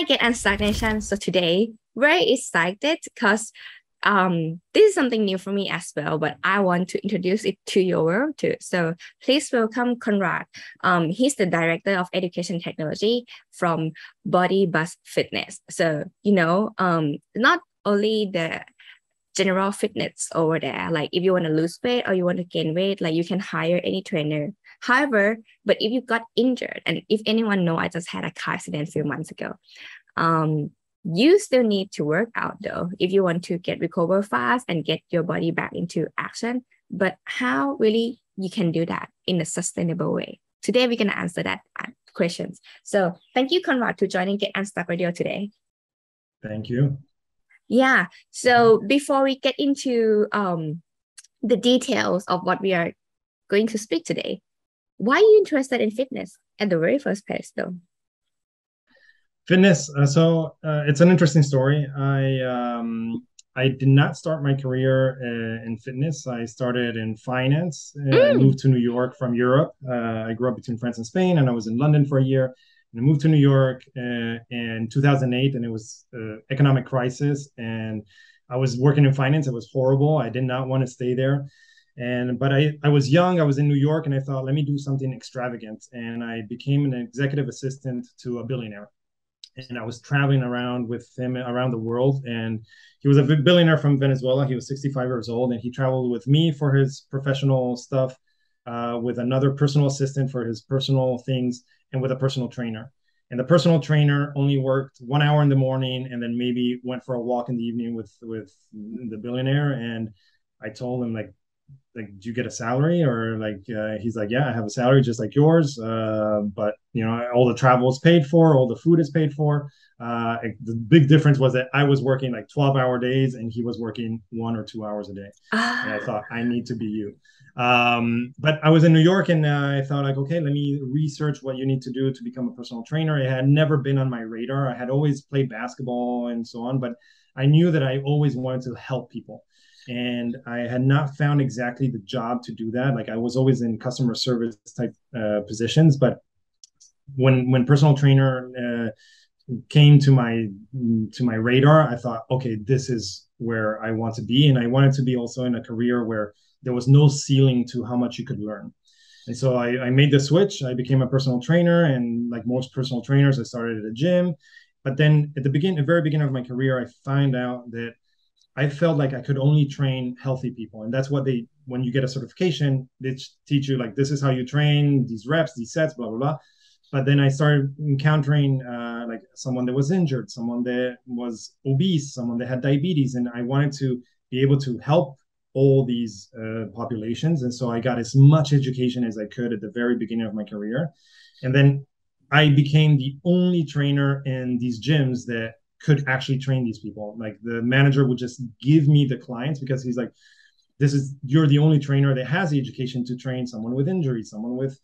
Hi, Get Unstuck Nation. So today, very excited because this is something new for me as well, but I want to introduce it to your world too. So please welcome Conrad. He's the Director of Education Technology from Body Buzz Fitness. So, you know, not only the general fitness over there, like if you want to lose weight or you want to gain weight, like you can hire any trainer. However, but if you got injured, and if anyone know, I just had a car accident a few months ago, you still need to work out though, if you want to get recover fast and get your body back into action. But how really you can do that in a sustainable way? Today, we're going to answer that questions. So thank you, Conrad, to joining Get Unstuck Radio today. Thank you. Yeah. So before we get into the details of what we are going to speak today, why are you interested in fitness at the very first place though? Fitness. So it's an interesting story. I did not start my career in fitness. I started in finance. I moved to New York from Europe. I grew up between France and Spain, and I was in London for a year. And I moved to New York in 2008, and it was economic crisis. And I was working in finance. It was horrible. I did not want to stay there. But I was young, I was in New York, and I thought, let me do something extravagant. And I became an executive assistant to a billionaire. And I was traveling around with him around the world. And he was a billionaire from Venezuela. He was 65 years old, and he traveled with me for his professional stuff, with another personal assistant for his personal things, and with a personal trainer. And the personal trainer only worked 1 hour in the morning and then maybe went for a walk in the evening with the billionaire. And I told him, like, do you get a salary? Or like, he's like, yeah, I have a salary just like yours. But you know, all the travel is paid for, all the food is paid for. The big difference was that I was working like 12-hour days and he was working 1 or 2 hours a day. And I thought, I need to be you. But I was in New York, and I thought like, okay, let me research what you need to do to become a personal trainer. It had never been on my radar. I had always played basketball and so on, but I knew that I always wanted to help people. And I had not found exactly the job to do that. Like, I was always in customer service type positions. But when personal trainer came to my radar, I thought, okay, this is where I want to be. And I wanted to be also in a career where there was no ceiling to how much you could learn. And so I made the switch. I became a personal trainer. And like most personal trainers, I started at a gym. But then at the very beginning of my career, I found out that I felt like I could only train healthy people. And that's what when you get a certification, they teach you like, this is how you train, these reps, these sets, blah, blah, blah. But then I started encountering like someone that was injured, someone that was obese, someone that had diabetes. And I wanted to be able to help all these populations. And so I got as much education as I could at the very beginning of my career. And then I became the only trainer in these gyms that could actually train these people. Like, the manager would just give me the clients because he's like, you're the only trainer that has the education to train someone with injury, someone with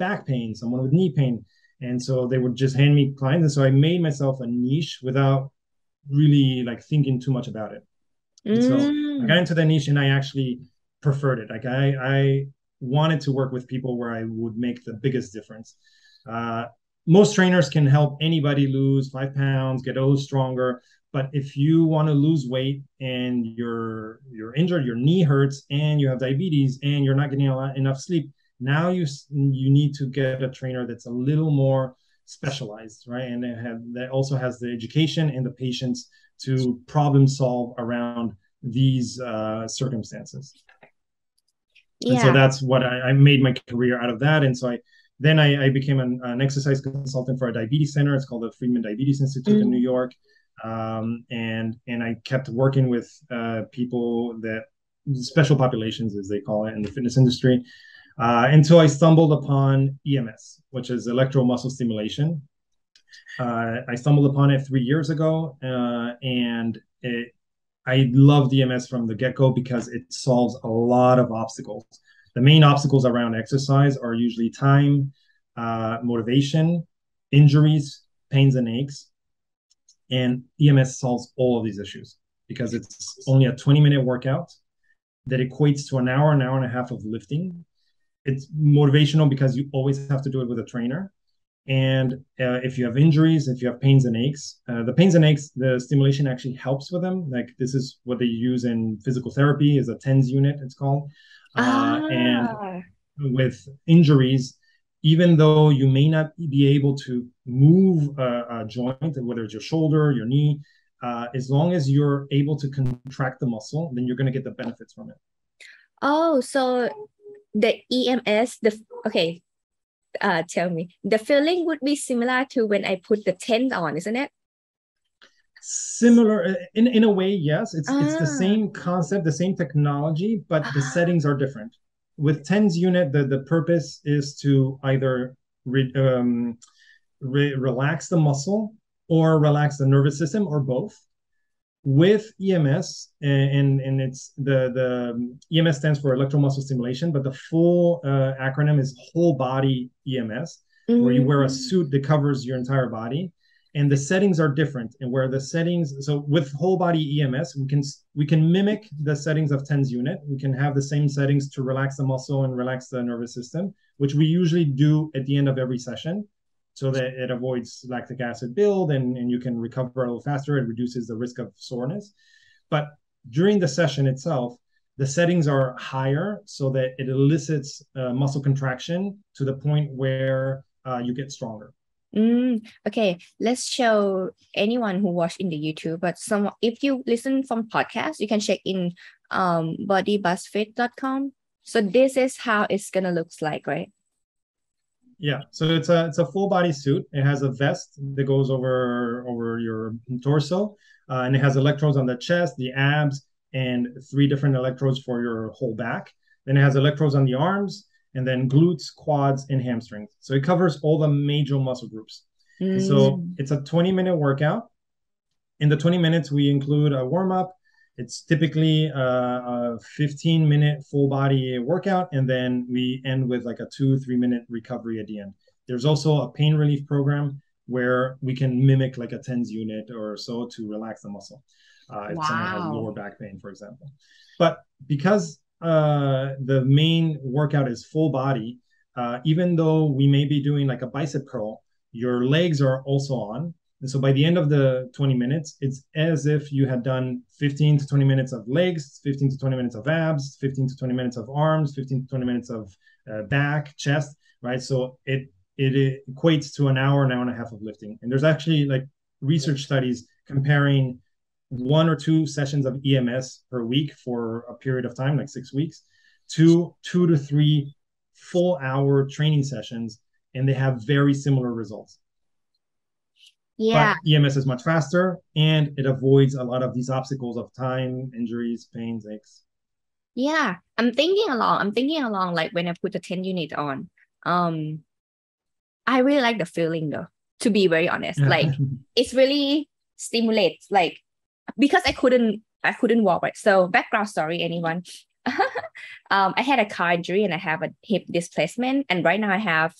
back pain, someone with knee pain. And so they would just hand me clients. And so I made myself a niche without really like thinking too much about it. And so I got into that niche, and I actually preferred it. Like, I wanted to work with people where I would make the biggest difference. Most trainers can help anybody lose 5 pounds, get a little stronger. But if you want to lose weight and you're injured, your knee hurts, and you have diabetes, and you're not getting enough sleep, now you need to get a trainer that's a little more specialized, right? And that also has the education and the patience to problem solve around these circumstances. Yeah. And so that's what I made my career out of that. And so Then I became an exercise consultant for a diabetes center. It's called the Friedman Diabetes Institute in New York. And I kept working with people that, special populations as they call it in the fitness industry, until I stumbled upon EMS, which is electromuscle stimulation. I stumbled upon it 3 years ago, I loved EMS from the get-go because it solves a lot of obstacles. The main obstacles around exercise are usually time, motivation, injuries, pains and aches. And EMS solves all of these issues because it's only a 20-minute workout that equates to an hour and a half of lifting. It's motivational because you always have to do it with a trainer. And if you have injuries, if you have pains and aches, the pains and aches, the stimulation actually helps with them. Like, this is what they use in physical therapy, is a TENS unit, it's called. And with injuries, even though you may not be able to move a joint, whether it's your shoulder, your knee, as long as you're able to contract the muscle, then you're going to get the benefits from it. Oh, so the EMS, okay. Tell me, the feeling would be similar to when I put the TENS on, isn't it? Similar in a way, yes. It's the same concept, the same technology, but the settings are different. With TENS unit, the purpose is to either relax the muscle or relax the nervous system, or both. With EMS, and it's the EMS stands for electromuscular stimulation, but the full acronym is whole body EMS, where you wear a suit that covers your entire body, and the settings are different. And where the settings, so with whole body EMS, we can mimic the settings of TENS unit. We can have the same settings to relax the muscle and relax the nervous system, which we usually do at the end of every session, so that it avoids lactic acid build, and you can recover a little faster. It reduces the risk of soreness. But during the session itself, the settings are higher so that it elicits muscle contraction to the point where you get stronger. Okay, let's show anyone who watched in the YouTube, but if you listen from podcast, you can check in bodybuzzfit.com. So this is how it's going to look like, right? Yeah, so it's a full body suit. It has a vest that goes over your torso, and it has electrodes on the chest, the abs, and 3 different electrodes for your whole back. Then it has electrodes on the arms, and then glutes, quads, and hamstrings. So it covers all the major muscle groups. So it's a 20-minute workout. In the 20 minutes, we include a warm-up. It's typically a 15-minute full body workout, and then we end with like a 2-3 minute recovery at the end. There's also a pain relief program where we can mimic like a TENS unit or so to relax the muscle if someone has lower back pain, for example. But because the main workout is full body, even though we may be doing like a bicep curl, your legs are also on. And so by the end of the 20 minutes, it's as if you had done 15 to 20 minutes of legs, 15 to 20 minutes of abs, 15 to 20 minutes of arms, 15 to 20 minutes of back, chest, right? So it equates to an hour and a half of lifting. And there's actually like research studies comparing 1 or 2 sessions of EMS per week for a period of time, like 6 weeks, to 2 to 3 full-hour training sessions, and they have very similar results. Yeah. But EMS is much faster, and it avoids a lot of these obstacles of time, injuries, pains, aches. Yeah. I'm thinking along like when I put the 10 unit on. I really like the feeling though, to be very honest. Yeah. Like it's really stimulates, like because I couldn't walk, right? So background story, anyone. I had a car injury and I have a hip displacement, and right now I have,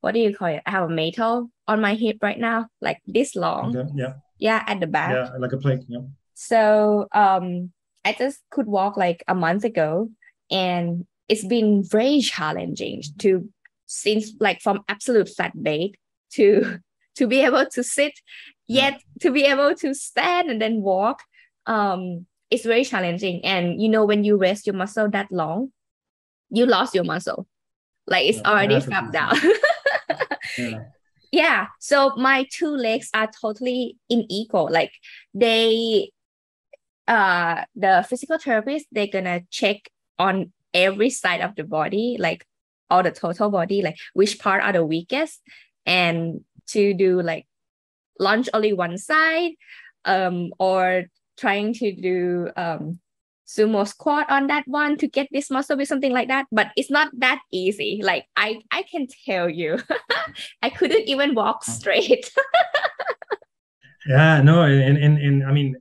what do you call it? I have a metal on my hip right now, like this long. Okay, yeah. Yeah, at the back. Yeah, like a plate. Yeah. So I just could walk like a month ago, and it's been very challenging from absolute flat bed to be able to sit, yet to be able to stand and then walk. It's very challenging. And you know, when you rest your muscle that long, you lost your muscle. Like it's already fapped out. Yeah. So my 2 legs are totally in equal. Like the physical therapist, they're gonna check on every side of the body, like all the total body, like which part are the weakest, and to do like lunge only one side, or trying to do sumo squat on that one to get this muscle with something like that. But it's not that easy. Like I can tell you, I couldn't even walk straight. Yeah, no. And I mean,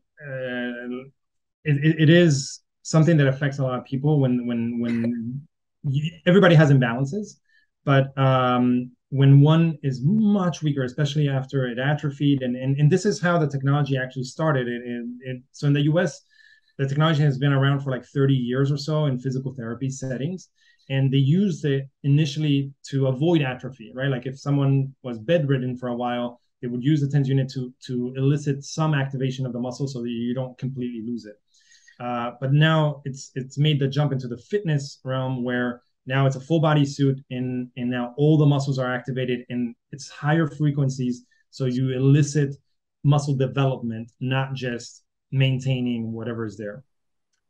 it is something that affects a lot of people when everybody has imbalances, but when one is much weaker, especially after it atrophied, and this is how the technology actually started. So in the US, the technology has been around for like 30 years or so in physical therapy settings. and they used it initially to avoid atrophy, right? Like if someone was bedridden for a while, they would use the TENS unit to elicit some activation of the muscle so that you don't completely lose it. But now it's made the jump into the fitness realm where now it's a full body suit, and now all the muscles are activated, and it's higher frequencies. So you elicit muscle development, not just maintaining whatever is there.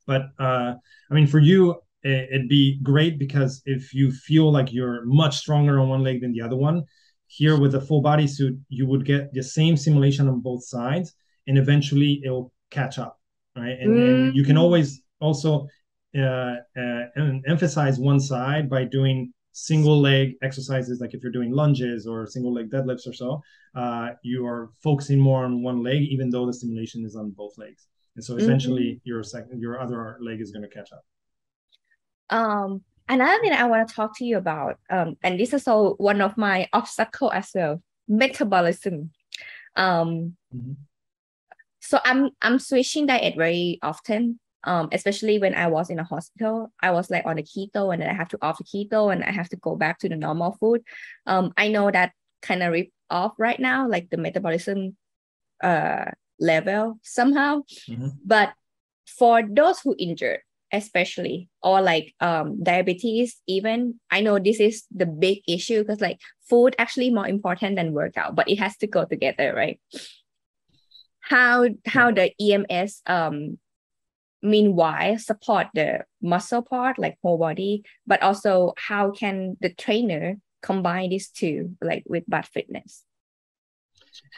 But I mean, for you, it'd be great because if you feel like you're much stronger on one leg than the other one, here with a full body suit, you would get the same simulation on both sides, and eventually it will catch up, right? And you can always also emphasize one side by doing single leg exercises, like if you're doing lunges or single leg deadlifts or so, you are focusing more on one leg, even though the stimulation is on both legs. And so eventually your other leg is going to catch up. Another thing I want to talk to you about, and this is also one of my obstacles as well, metabolism. So I'm switching diet very often, especially when I was in a hospital. I was like on a keto, and then I have to off the keto, and I have to go back to the normal food. I know that kind of rip off right now, like the metabolism level somehow. But for those who injured, especially, or like diabetes even, I know this is the big issue because like food actually more important than workout, but it has to go together, right? How the EMS meanwhile support the muscle part, like whole body, but also how can the trainer combine these two, like with butt fitness?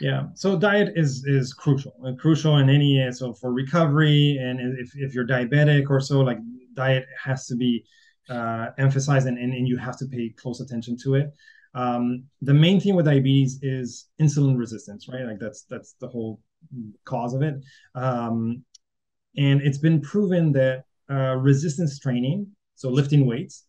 Yeah, so diet is crucial, and crucial in any, so for recovery, and if you're diabetic or so, like diet has to be emphasized, and you have to pay close attention to it. The main thing with diabetes is insulin resistance, right? Like that's the whole cause of it. And it's been proven that resistance training, so lifting weights,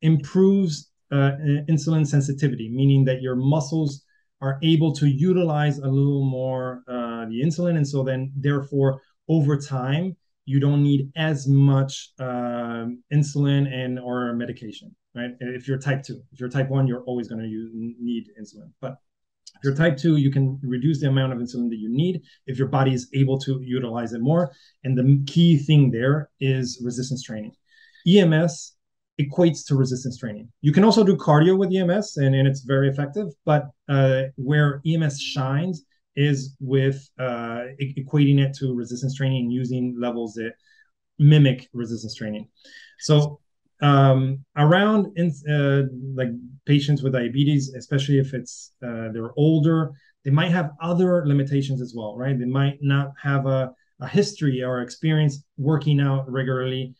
improves insulin sensitivity, meaning that your muscles are able to utilize a little more the insulin. And so then, therefore, over time, you don't need as much insulin or medication, right? If you're type 2. If you're type 1, you're always going to need insulin. But if you're type 2, you can reduce the amount of insulin that you need if your body is able to utilize it more. And the key thing there is resistance training. EMS equates to resistance training. You can also do cardio with EMS, and it's very effective, but where EMS shines is with equating it to resistance training, using levels that mimic resistance training. So around like patients with diabetes, especially if it's they're older, they might have other limitations as well, right? They might not have a history or experience working out regularly.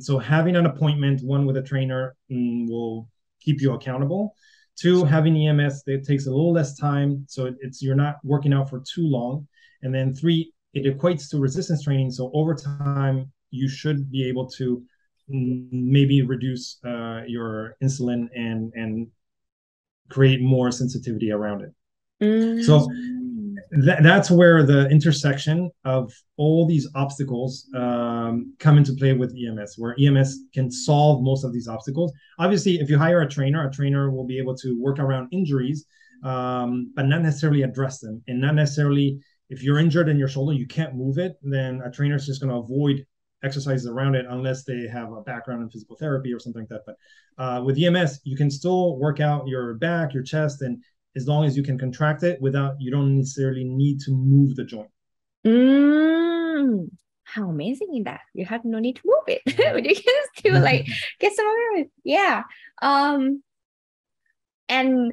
So having an appointment, one with a trainer, will keep you accountable. Two, having EMS, it takes a little less time, so you're not working out for too long. And then three, it equates to resistance training, so over time you should be able to maybe reduce your insulin and create more sensitivity around it. So that's where the intersection of all these obstacles come into play with EMS, where EMS can solve most of these obstacles. Obviously, if you hire a trainer will be able to work around injuries, but not necessarily address them. And not necessarily, if you're injured in your shoulder, you can't move it, then a trainer is just going to avoid exercises around it unless they have a background in physical therapy or something like that. But with EMS, you can still work out your back, your chest, and as long as you can contract it you don't necessarily need to move the joint. How amazing is that? You have no need to move it, but you can still like get some of it. Yeah. And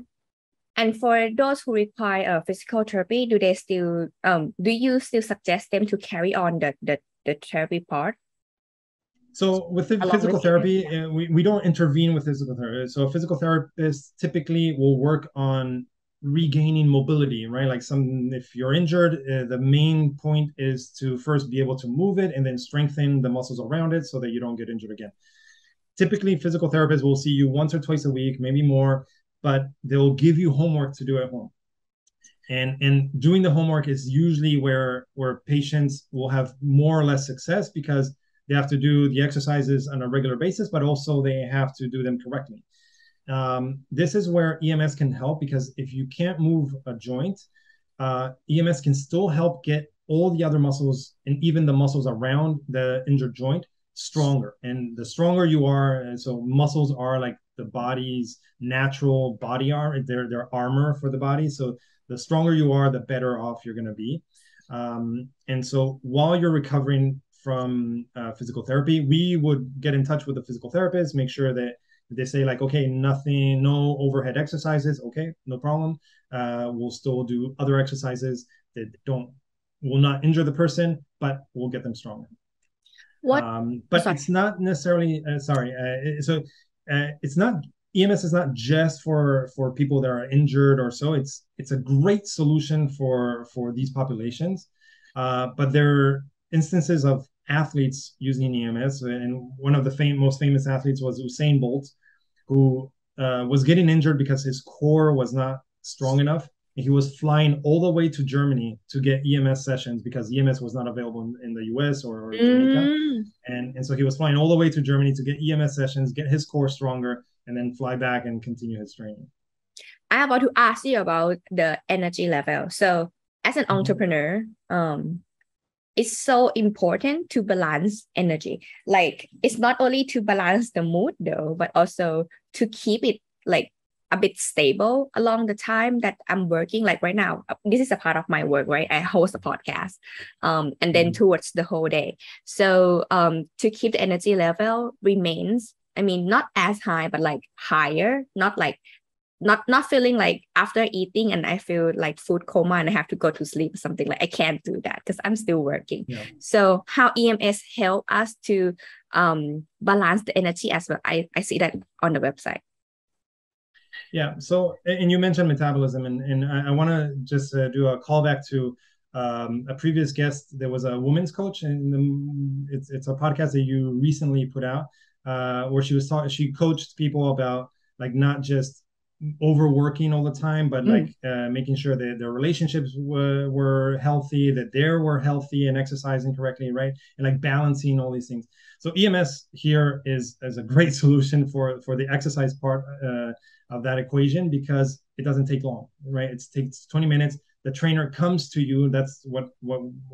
for those who require physical therapy, do you still suggest them to carry on the therapy part? So with physical therapy, we don't intervene with physical therapy. So a physical therapist typically will work on regaining mobility, right? Like if you're injured, the main point is to first be able to move it and then strengthen the muscles around it so that you don't get injured again. Typically, physical therapists will see you once or twice a week, maybe more, but they'll give you homework to do at home. And doing the homework is usually where patients will have more or less success, because They have to do the exercises on a regular basis, but also they have to do them correctly. This is where EMS can help, because if you can't move a joint, EMS can still help get all the other muscles and even the muscles around the injured joint stronger. And the stronger you are, and so muscles are like the body's natural body armor, their armor for the body. So the stronger you are, the better off you're going to be. And so while you're recovering from physical therapy, we would get in touch with the physical therapist, make sure that they say like, okay, nothing, no overhead exercises. Okay, no problem. We'll still do other exercises that will not injure the person, but we'll get them stronger. But it's not necessarily, it's not, EMS is not just for people that are injured or so. It's a great solution for these populations. But there are instances of athletes using EMS. And one of the most famous athletes was Usain Bolt, who was getting injured because his core was not strong enough. And he was flying all the way to Germany to get EMS sessions because EMS was not available in the US or Jamaica. And so he was flying all the way to Germany to get EMS sessions, get his core stronger, and then fly back and continue his training. I want to ask you about the energy level. So as an entrepreneur, it's so important to balance energy. Like, it's not only to balance the mood though, but also to keep it like a bit stable along the time that I'm working. Like right now, this is a part of my work, right? I host a podcast, and then towards the whole day. So to keep the energy level remains, I mean, not as high, but like higher, not feeling like after eating and I feel like food coma and I have to go to sleep or something. Like I can't do that because I'm still working. Yeah. So how EMS help us to balance the energy as well? I see that on the website. Yeah. So, and you mentioned metabolism, and I want to just do a callback to a previous guest. There was a women's coach, and it's a podcast that you recently put out where she was she coached people about like not just overworking all the time, but like making sure that their relationships were healthy, that they were healthy and exercising correctly, right? And like balancing all these things. So EMS here is a great solution for the exercise part of that equation, because it doesn't take long, right? It takes 20 minutes. The trainer comes to you. That's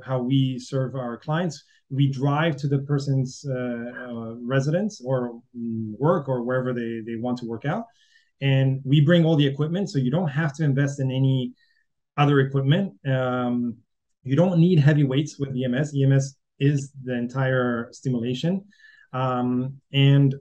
how we serve our clients. We drive to the person's residence or work or wherever they want to work out. And we bring all the equipment, so you don't have to invest in any other equipment. You don't need heavy weights with EMS. EMS is the entire stimulation. And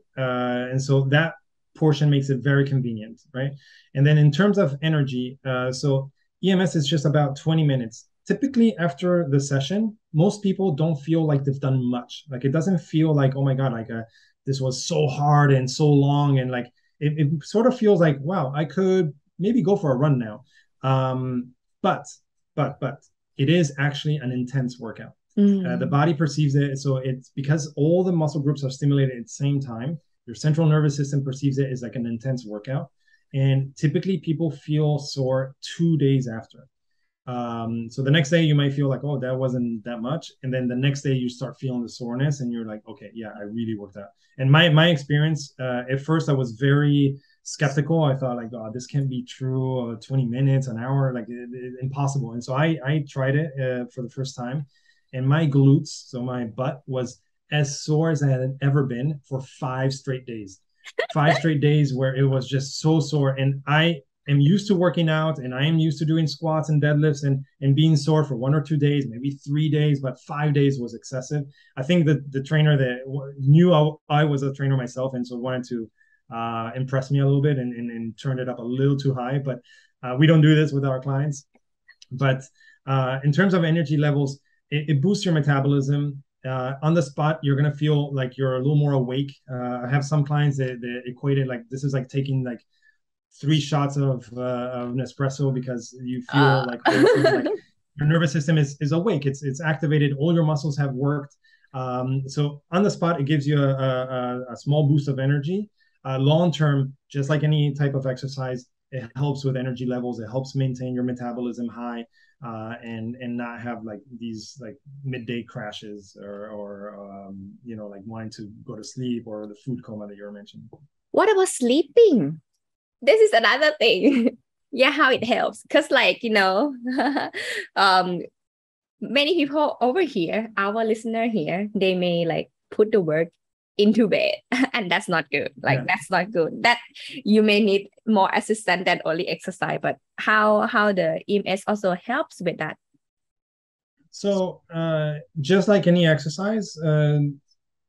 so that portion makes it very convenient, right? And then in terms of energy, so EMS is just about 20 minutes. Typically after the session, most people don't feel like they've done much. Like it doesn't feel like, oh my God, like this was so hard and so long, and like, it sort of feels like, wow, I could maybe go for a run now. But it is actually an intense workout. The body perceives it. So it's because all the muscle groups are stimulated at the same time, your central nervous system perceives it as like an intense workout. And typically people feel sore 2 days after. So the next day you might feel like, oh, that wasn't that much. And then the next day you start feeling the soreness and you're like, okay, yeah, I really worked out. And my experience, at first I was very skeptical. I thought like, oh, this can't be true. 20 minutes, an hour, like it impossible. And so I tried it for the first time, and my glutes, so my butt, was as sore as I had ever been for 5 straight days, 5 straight days where it was just so sore. And I'm used to working out, and I am used to doing squats and deadlifts and being sore for 1 or 2 days, maybe 3 days, but 5 days was excessive. I think that the trainer that knew I was a trainer myself, and so wanted to impress me a little bit and turned it up a little too high, but we don't do this with our clients. But in terms of energy levels, it boosts your metabolism. On the spot, you're going to feel like you're a little more awake. I have some clients that equate it like this is like taking like 3 shots of Nespresso, because you feel like your nervous system is awake. It's activated. All your muscles have worked. So on the spot, it gives you a small boost of energy. Long term, just like any type of exercise, It helps with energy levels. It helps maintain your metabolism high, and not have like these like midday crashes or you know, like wanting to go to sleep or the food coma that you were mentioning. What about sleeping? This is another thing. Yeah, how it helps, because like, you know, many people over here, our listener here, they may like put the work into bed, and that's not good. Like, yeah, that's not good. That you may need more assistance than only exercise. But how the EMS also helps with that? So just like any exercise,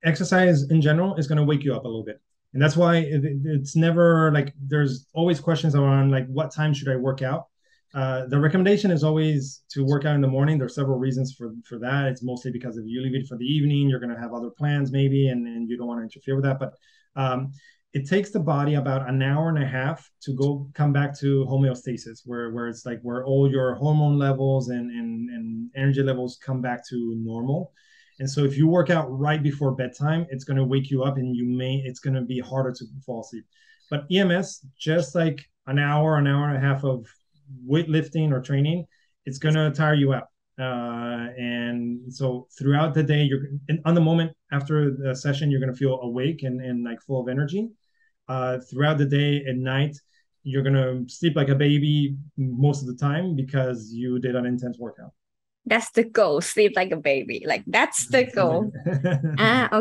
exercise in general is going to wake you up a little bit. And that's why it's never like, there's always questions around like, what time should I work out? The recommendation is always to work out in the morning. There are several reasons for that. It's mostly because if you leave it for the evening, you're going to have other plans maybe, and you don't want to interfere with that. But it takes the body about an hour and a half to come back to homeostasis, where it's like where all your hormone levels and energy levels come back to normal. And so if you work out right before bedtime, it's going to wake you up, and it's going to be harder to fall asleep. But EMS, just like an hour and a half of weightlifting or training, it's gonna tire you out, and so throughout the day, on the moment after the session, you're gonna feel awake and like full of energy. Throughout the day and night, you're gonna sleep like a baby most of the time because you did an intense workout. That's the goal. Sleep like a baby. Like, that's the goal.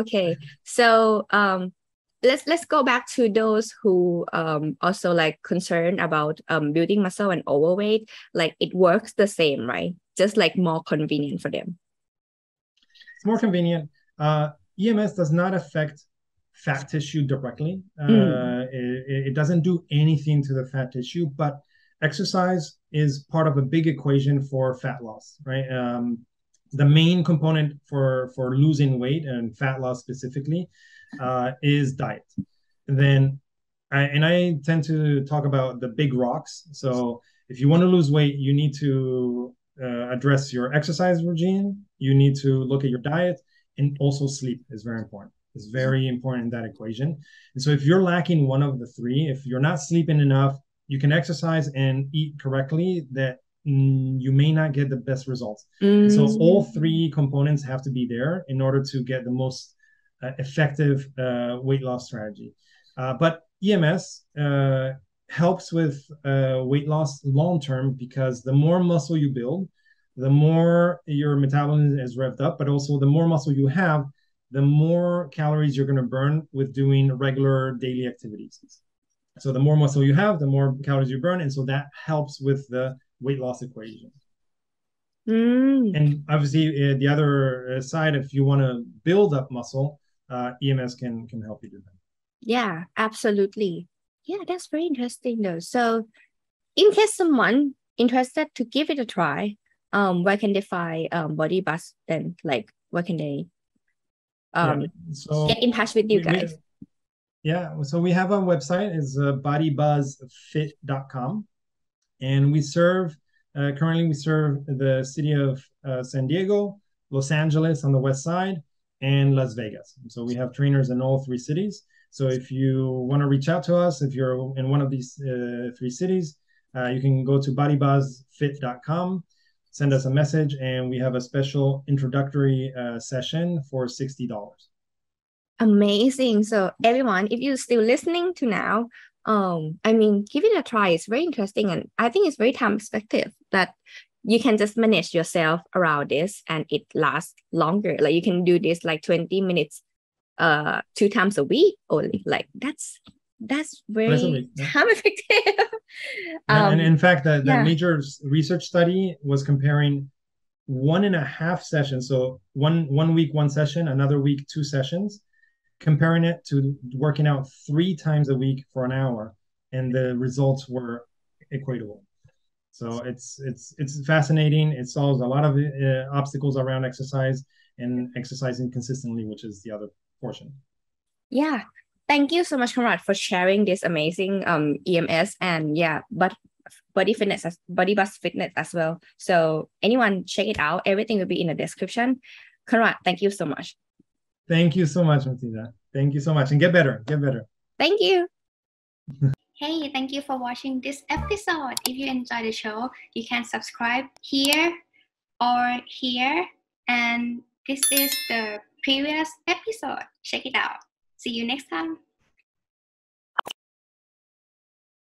Okay. So Let's go back to those who also like concerned about building muscle and overweight. Like, it works the same, right? Just like more convenient for them. It's more convenient. EMS does not affect fat tissue directly. It doesn't do anything to the fat tissue, but exercise is part of a big equation for fat loss, right? The main component for losing weight and fat loss specifically is diet. And then I tend to talk about the big rocks. So if you want to lose weight, you need to address your exercise regime. You need to look at your diet, and also sleep is very important. It's very important in that equation. And so if you're lacking one of the three, if you're not sleeping enough, you can exercise and eat correctly, that you may not get the best results. Mm-hmm. So all three components have to be there in order to get the most effective weight loss strategy. But EMS helps with weight loss long-term, because the more muscle you build, the more your metabolism is revved up, but also the more muscle you have, the more calories you're going to burn with doing regular daily activities. So the more muscle you have, the more calories you burn. And so that helps with the weight loss equation. And obviously the other side, if you want to build up muscle, EMS can help you do that. Yeah, absolutely. Yeah, that's very interesting though. So in case someone interested to give it a try, where can they find Body Buzz then? Like, where can they get in touch with you guys? Yeah, so we have a website. It's bodybuzzfit.com. And we serve, currently we serve the city of San Diego, Los Angeles on the west side, and Las Vegas. So we have trainers in all three cities. So if you want to reach out to us, if you're in one of these three cities, you can go to bodybuzzfit.com, send us a message, and we have a special introductory session for $60. Amazing. So everyone, if you're still listening to now, I mean, give it a try. It's very interesting, and I think it's very time effective that you can just manage yourself around this, and it lasts longer. Like, you can do this like 20 minutes 2 times a week only. Like, that's very time effective. And in fact, the major research study was comparing 1.5 sessions. So one week, 1 session, another week, 2 sessions, comparing it to working out 3 times a week for an hour, and the results were equatable. So it's fascinating. It solves a lot of obstacles around exercise and exercising consistently, which is the other portion. Yeah. Thank you so much, Conrad, for sharing this amazing EMS and Body Buzz Fitness as well. So anyone, check it out. Everything will be in the description. Conrad, thank you so much. Thank you so much, Martina. Thank you so much. And get better. Thank you. Hey, thank you for watching this episode. If you enjoy the show, you can subscribe here or here. And this is the previous episode. Check it out. See you next time.